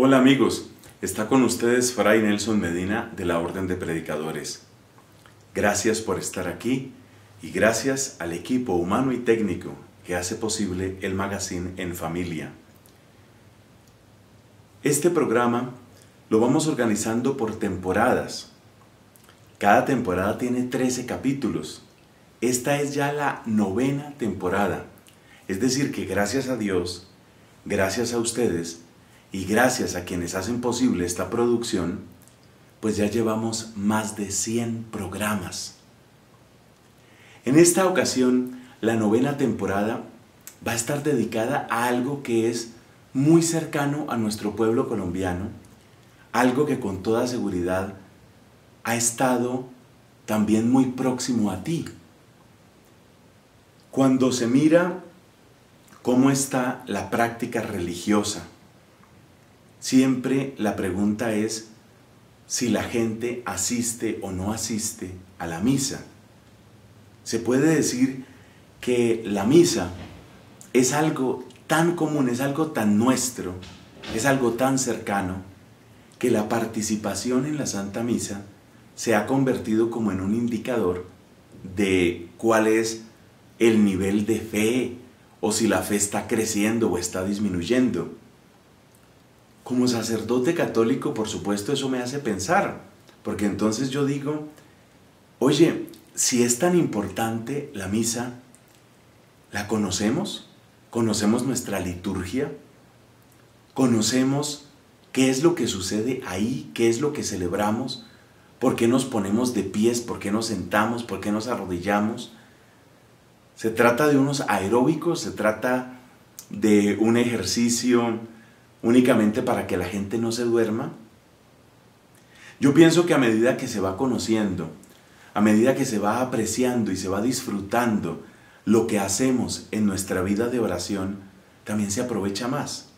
Hola amigos, está con ustedes Fray Nelson Medina de la Orden de Predicadores. Gracias por estar aquí y gracias al equipo humano y técnico que hace posible el Magazine en Familia. Este programa lo vamos organizando por temporadas. Cada temporada tiene 13 capítulos. Esta es ya la 9ª temporada. Es decir que gracias a Dios, gracias a ustedes, y gracias a quienes hacen posible esta producción, pues ya llevamos más de 100 programas. En esta ocasión, la 9ª temporada va a estar dedicada a algo que es muy cercano a nuestro pueblo colombiano, algo que con toda seguridad ha estado también muy próximo a ti. Cuando se mira cómo está la práctica religiosa, siempre la pregunta es si la gente asiste o no asiste a la misa. Se puede decir que la misa es algo tan común, es algo tan nuestro, es algo tan cercano, que la participación en la Santa Misa se ha convertido como en un indicador de cuál es el nivel de fe, o si la fe está creciendo o está disminuyendo. Como sacerdote católico, por supuesto, eso me hace pensar, porque entonces yo digo, oye, si es tan importante la misa, ¿la conocemos? ¿Conocemos nuestra liturgia? ¿Conocemos qué es lo que sucede ahí? ¿Qué es lo que celebramos? ¿Por qué nos ponemos de pies? ¿Por qué nos sentamos? ¿Por qué nos arrodillamos? ¿Se trata de unos aeróbicos? ¿Se trata de un ejercicio únicamente para que la gente no se duerma? Yo pienso que a medida que se va conociendo, a medida que se va apreciando y se va disfrutando lo que hacemos en nuestra vida de oración, también se aprovecha más.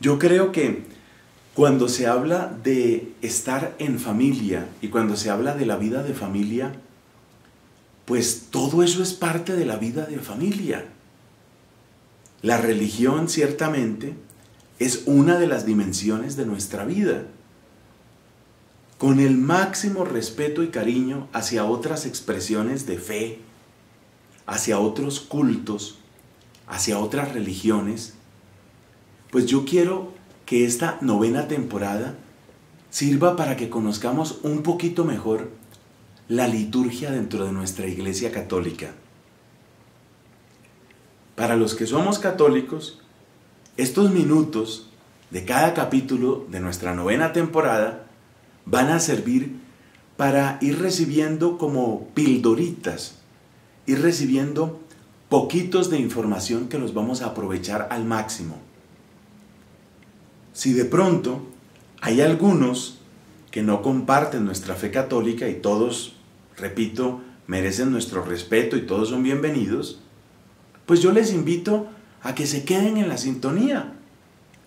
Yo creo que cuando se habla de estar en familia y cuando se habla de la vida de familia, pues todo eso es parte de la vida de familia. La religión, ciertamente, es una de las dimensiones de nuestra vida. Con el máximo respeto y cariño hacia otras expresiones de fe, hacia otros cultos, hacia otras religiones, pues yo quiero que esta 9ª temporada sirva para que conozcamos un poquito mejor la liturgia dentro de nuestra Iglesia Católica. Para los que somos católicos, estos minutos de cada capítulo de nuestra 9ª temporada van a servir para ir recibiendo como pildoritas, ir recibiendo poquitos de información que los vamos a aprovechar al máximo. Si de pronto hay algunos que no comparten nuestra fe católica, y todos, repito, merecen nuestro respeto y todos son bienvenidos, pues yo les invito a que se queden en la sintonía.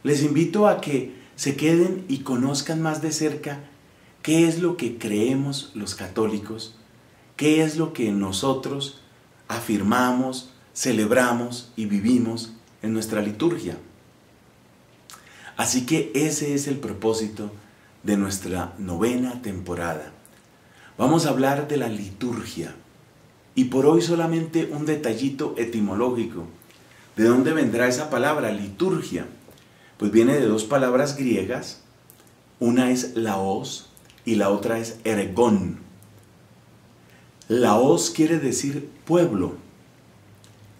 Les invito a que se queden y conozcan más de cerca qué es lo que creemos los católicos, qué es lo que nosotros afirmamos, celebramos y vivimos en nuestra liturgia. Así que ese es el propósito de nuestra 9ª temporada. Vamos a hablar de la liturgia. Y por hoy solamente un detallito etimológico. ¿De dónde vendrá esa palabra, liturgia? Pues viene de dos palabras griegas. Una es laos y la otra es ergón. Laos quiere decir pueblo.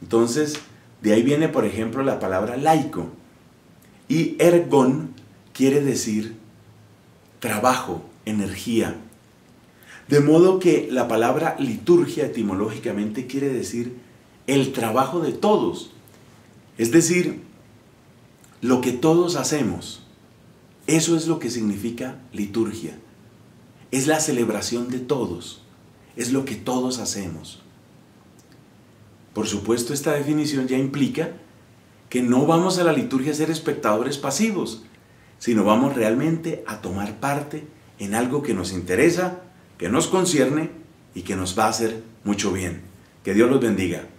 Entonces, de ahí viene, por ejemplo, la palabra laico. Y ergón quiere decir trabajo, energía. De modo que la palabra liturgia etimológicamente quiere decir el trabajo de todos. Es decir, lo que todos hacemos. Eso es lo que significa liturgia. Es la celebración de todos. Es lo que todos hacemos. Por supuesto, esta definición ya implica que no vamos a la liturgia a ser espectadores pasivos, sino vamos realmente a tomar parte en algo que nos interesa, que nos concierne y que nos va a hacer mucho bien. Que Dios los bendiga.